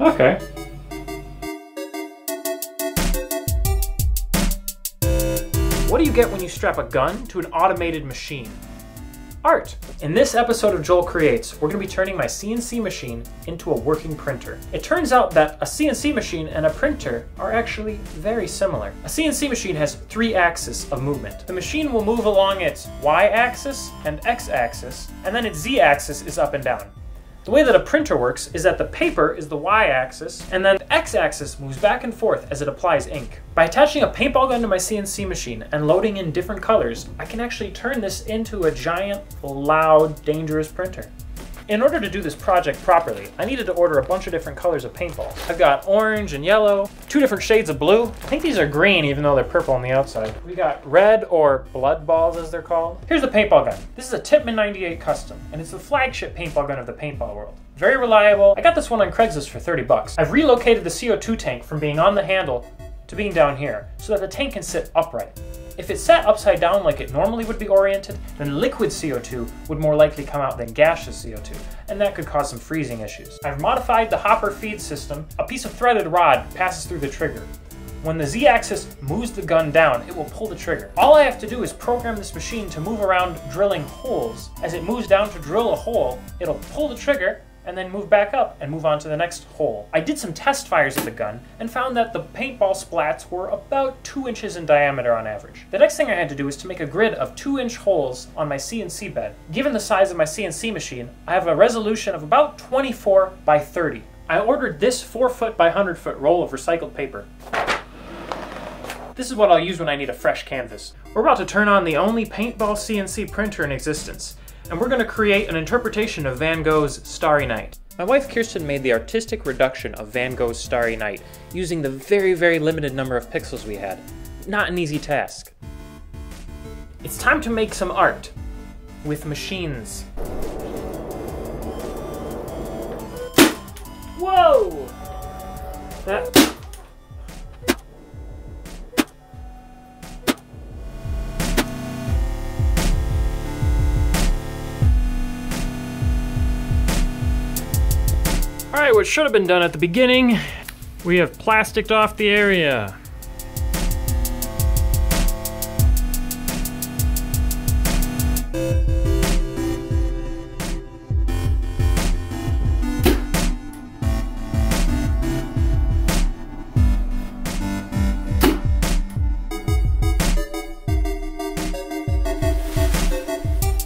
Okay. What do you get when you strap a gun to an automated machine? Art. In this episode of Joel Creates, we're going to be turning my CNC machine into a working printer. It turns out that a CNC machine and a printer are actually very similar. A CNC machine has three axes of movement. The machine will move along its y-axis and x-axis, and then its z-axis is up and down. The way that a printer works is that the paper is the y-axis, and then the x-axis moves back and forth as it applies ink. By attaching a paintball gun to my CNC machine and loading in different colors, I can actually turn this into a giant, loud, dangerous printer. In order to do this project properly, I needed to order a bunch of different colors of paintball. I've got orange and yellow, two different shades of blue. I think these are green even though they're purple on the outside. We got red, or blood balls as they're called. Here's the paintball gun. This is a Tippmann 98 custom, and it's the flagship paintball gun of the paintball world. Very reliable. I got this one on Craigslist for 30 bucks. I've relocated the CO2 tank from being on the handle to being down here so that the tank can sit upright. If it's set upside down like it normally would be oriented, then liquid CO2 would more likely come out than gaseous CO2, and that could cause some freezing issues. I've modified the hopper feed system. A piece of threaded rod passes through the trigger. When the z-axis moves the gun down, it will pull the trigger. All I have to do is program this machine to move around drilling holes. As it moves down to drill a hole, it'll pull the trigger and then move back up and move on to the next hole. I did some test fires of the gun and found that the paintball splats were about 2 inches in diameter on average. The next thing I had to do was to make a grid of 2-inch holes on my CNC bed. Given the size of my CNC machine, I have a resolution of about 24 by 30. I ordered this 4-foot by 100-foot roll of recycled paper. This is what I'll use when I need a fresh canvas. We're about to turn on the only paintball CNC printer in existence, and we're going to create an interpretation of Van Gogh's Starry Night. My wife Kirsten made the artistic reduction of Van Gogh's Starry Night using the very limited number of pixels we had. Not an easy task. It's time to make some art with machines. Whoa! That... Alright, what should have been done at the beginning, we have plasticed off the area.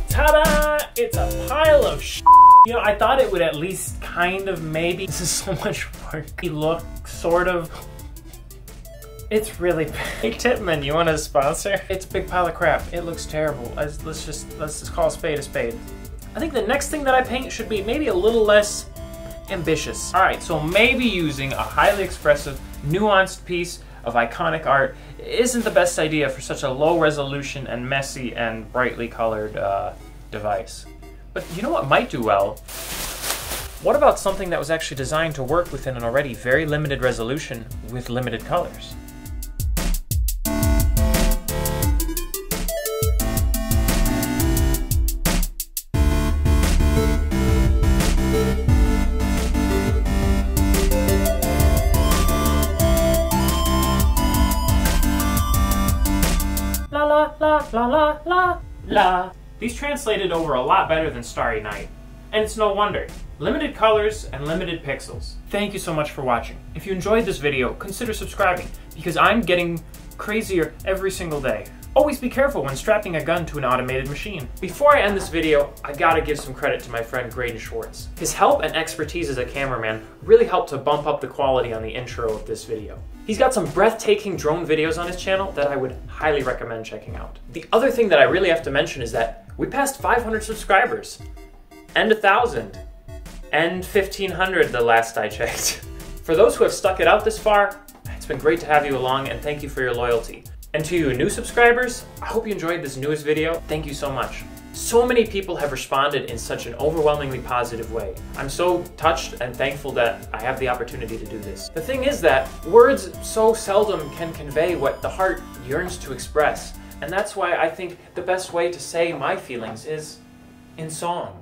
Ta-da! It's a pile of shit. You know, I thought it would at least kind of maybe. This is so much work. You look sort of. It's really bad. Hey Tippmann, you want to sponsor? It's a big pile of crap. It looks terrible. Let's just call a spade a spade. I think the next thing that I paint should be maybe a little less ambitious. All right, so maybe using a highly expressive, nuanced piece of iconic art isn't the best idea for such a low resolution and messy and brightly colored device. But you know what might do well? What about something that was actually designed to work within an already very limited resolution with limited colors? La la la la la la la. These translated over a lot better than Starry Night, and it's no wonder. Limited colors and limited pixels. Thank you so much for watching. If you enjoyed this video, consider subscribing, because I'm getting crazier every single day. Always be careful when strapping a gun to an automated machine. Before I end this video, I gotta give some credit to my friend Graydon Schwartz. His help and expertise as a cameraman really helped to bump up the quality on the intro of this video. He's got some breathtaking drone videos on his channel that I would highly recommend checking out. The other thing that I really have to mention is that we passed 500 subscribers, and 1,000. And 1,500 the last I checked. For those who have stuck it out this far, it's been great to have you along, and thank you for your loyalty. And to you new subscribers, I hope you enjoyed this newest video. Thank you so much. So many people have responded in such an overwhelmingly positive way. I'm so touched and thankful that I have the opportunity to do this. The thing is that words so seldom can convey what the heart yearns to express, and that's why I think the best way to say my feelings is in song.